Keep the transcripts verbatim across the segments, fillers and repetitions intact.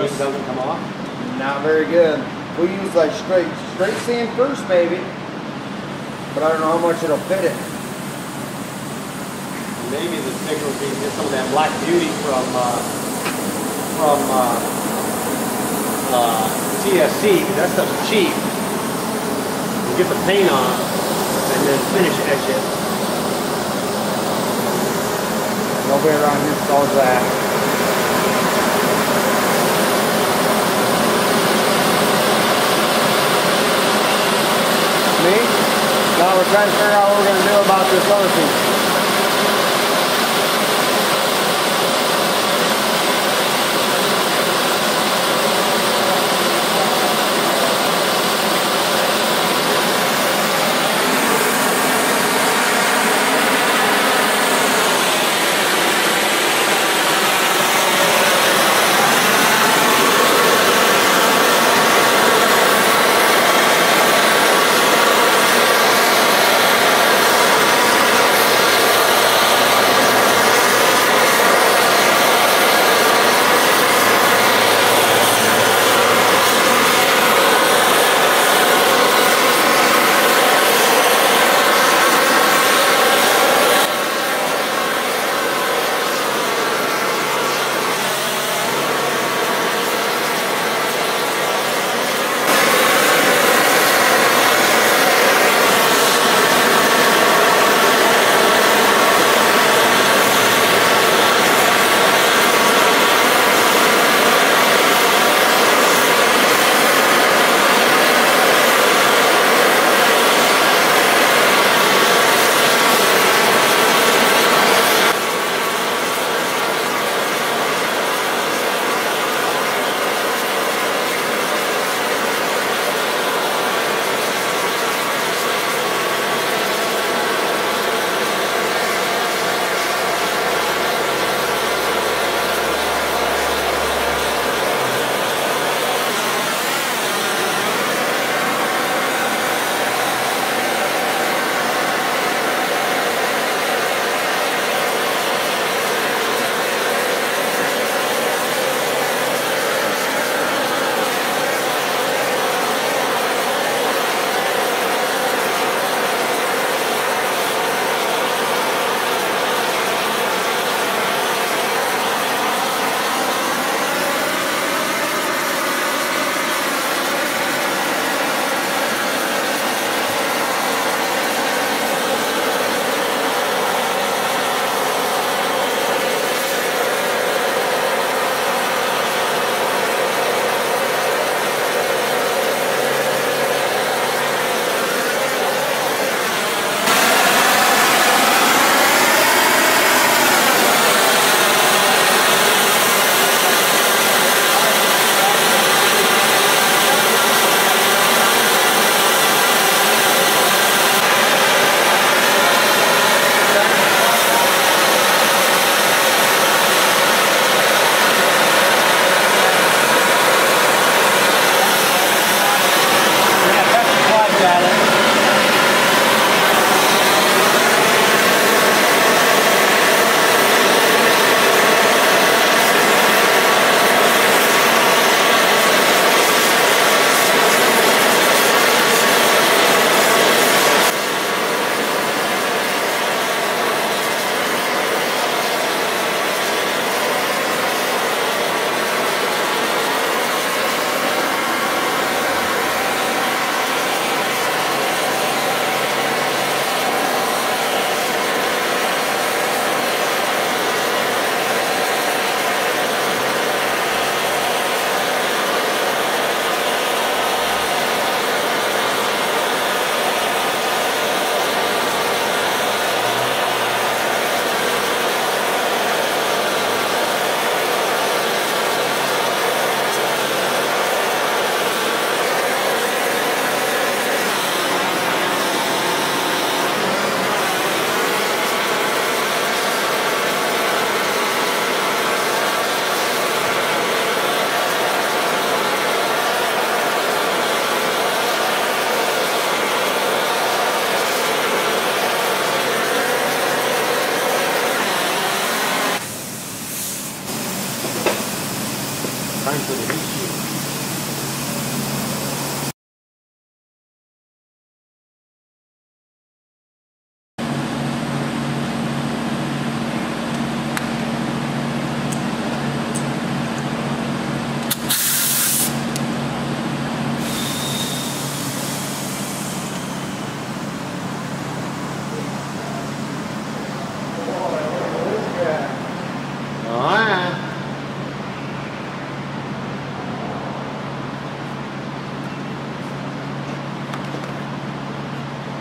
because it doesn't come off? Not very good. We use like straight straight sand first, baby. But I don't know how much it'll fit it. Maybe the stick will be just some of that Black Beauty from uh, from uh, uh, T S C. That stuff's cheap. You get the paint on and then finish etch it. Nobody around here sells that. Me? Now we're trying to figure out what we're going to do about this other piece.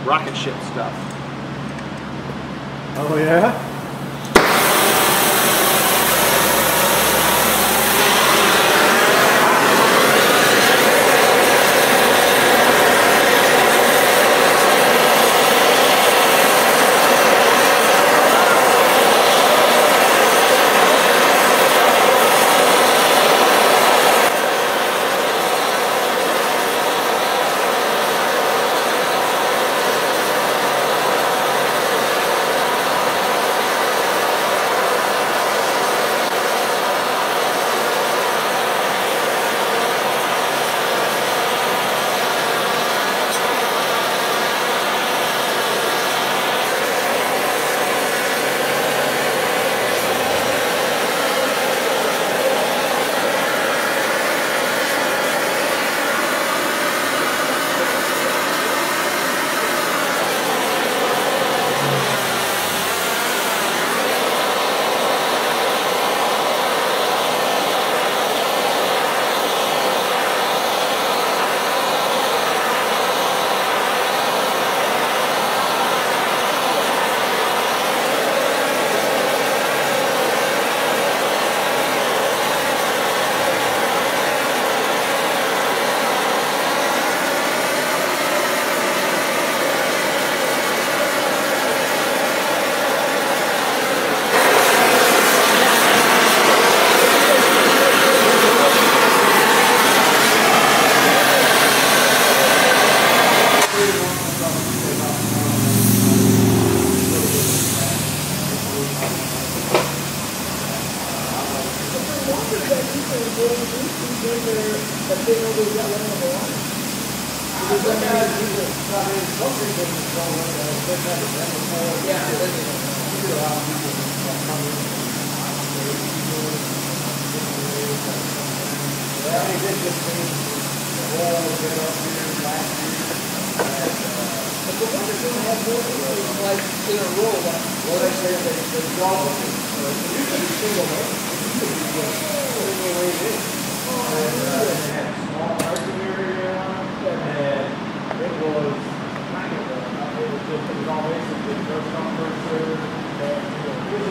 rocket ship stuff. Oh yeah?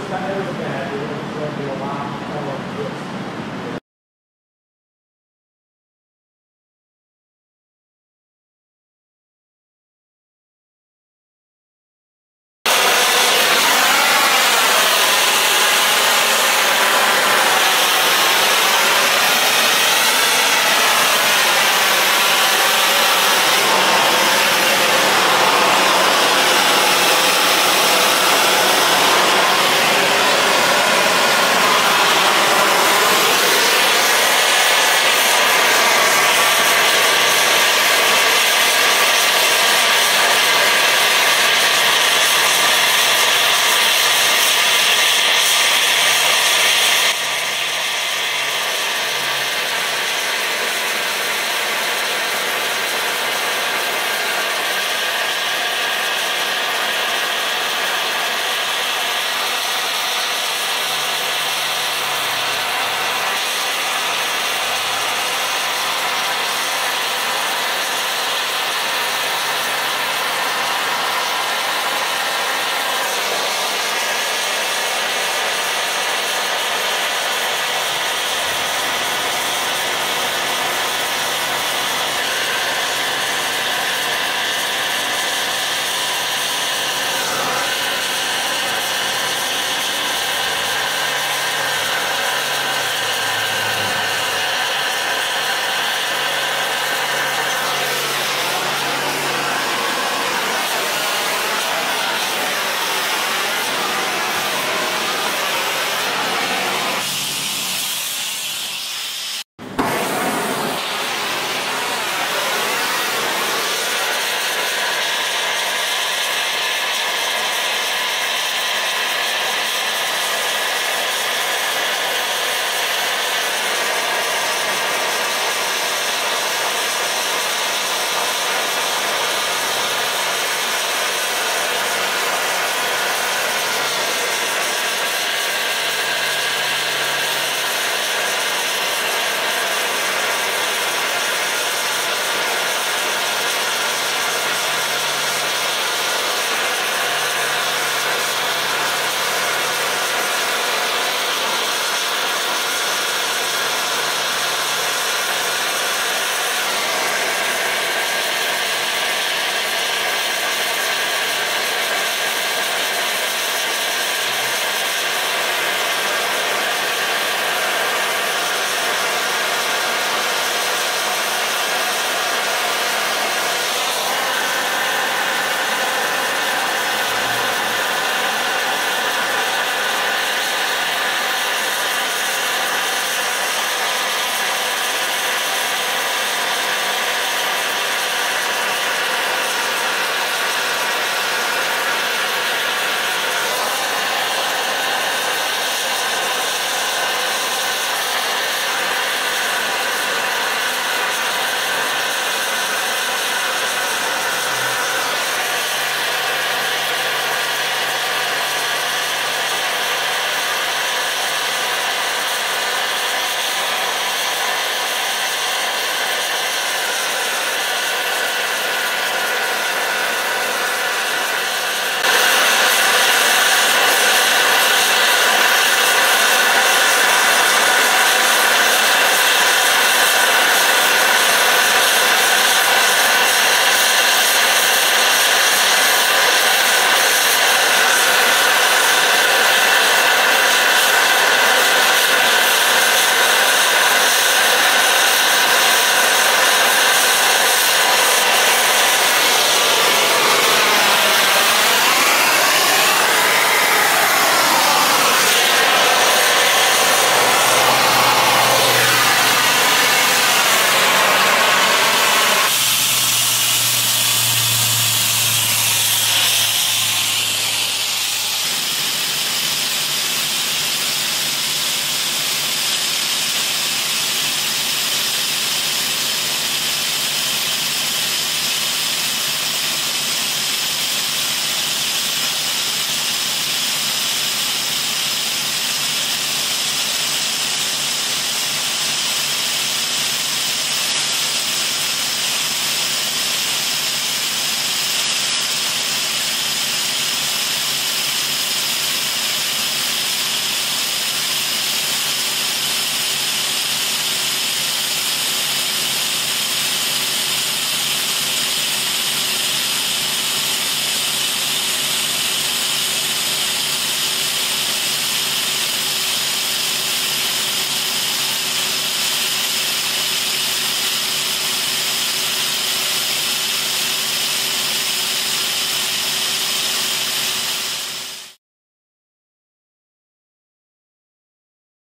Kind of everything I had to do, so it was a lot of good.